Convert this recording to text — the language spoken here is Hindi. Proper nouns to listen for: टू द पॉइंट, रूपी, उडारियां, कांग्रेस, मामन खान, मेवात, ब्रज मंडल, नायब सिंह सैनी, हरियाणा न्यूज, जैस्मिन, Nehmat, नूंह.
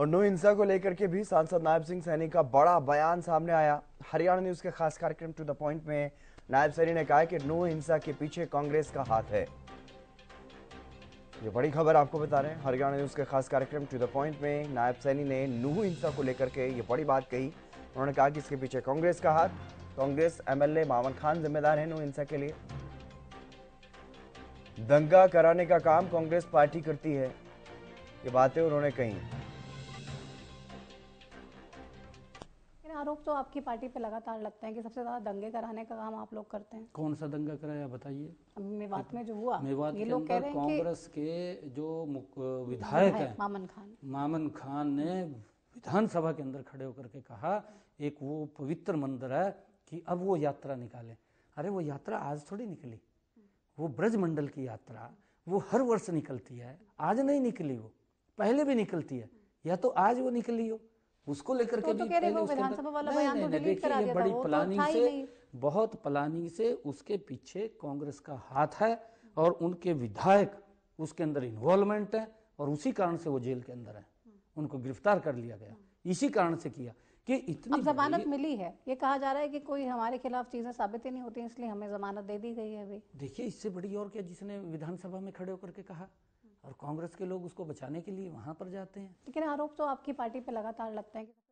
और नूंह हिंसा को लेकर के भी सांसद नायब सिंह सैनी का बड़ा बयान सामने आया। हरियाणा न्यूज के खास कार्यक्रम टू द पॉइंट में नायब सैनी ने कहा कि नूंह हिंसा के पीछे कांग्रेस का हाथ है। ये बड़ी खबर आपको बता रहे हैं हरियाणा न्यूज के खास कार्यक्रम टू द पॉइंट में नायब सैनी ने नूंह हिंसा को लेकर के ये बड़ी बात कही। उन्होंने कहा कि इसके पीछे कांग्रेस का हाथ, कांग्रेस एमएलए मामन खान जिम्मेदार है नूंह हिंसा के लिए। दंगा कराने का काम कांग्रेस पार्टी करती है, ये बातें उन्होंने कही। आरोप तो आपकी पार्टी पे लगातार लगते हैं कि सबसे ज्यादा दंगे कराने का काम आप लोग करते हैं। कौन सा दंगा कराया बताइए? मेवात में जो हुआ, मेवात के अंदर कांग्रेस के जो विधायक हैं मामन खान ने विधानसभा के अंदर खड़े होकर के कहा एक वो पवित्र मंदिर है कि अब वो यात्रा निकाले। अरे वो यात्रा आज थोड़ी निकली, वो ब्रज मंडल की यात्रा वो हर वर्ष निकलती है, आज नहीं निकली, वो पहले भी निकलती है, या तो आज वो निकली हो, उसको लेकर के भी पहले विधानसभा वाला बयान तो डिलीट करा दिया था। बड़ी प्लानिंग से, बहुत प्लानिंग से उसके पीछे कांग्रेस का हाथ है और उनके विधायक उसके अंदर इन्वॉल्वमेंट है और उसी कारण से वो जेल के अंदर है, उनको गिरफ्तार कर लिया गया, इसी कारण से किया कि इतनी जमानत मिली है। ये कहा जा रहा है कि कोई हमारे खिलाफ चीजें साबित ही नहीं होती इसलिए हमें जमानत दे दी गई है। अभी देखिए इससे बड़ी और क्या, जिसने विधानसभा में खड़े होकर के कहा और कांग्रेस के लोग उसको बचाने के लिए वहां पर जाते हैं। लेकिन आरोप तो आपकी पार्टी पे लगातार लगते हैं।